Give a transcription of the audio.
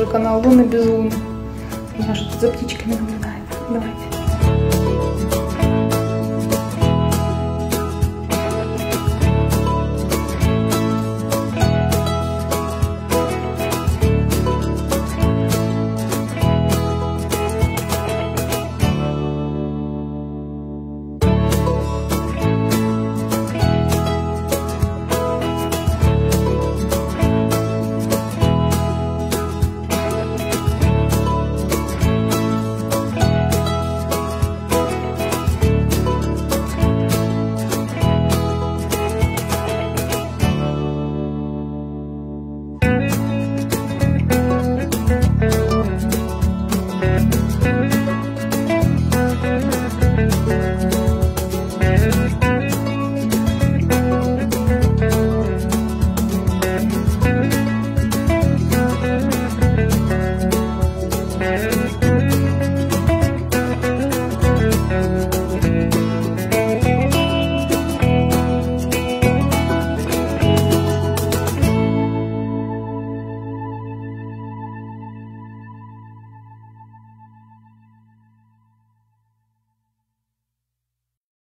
тоже канал Луна без Луны. Я уже тут за птичками наблюдаю. Давайте.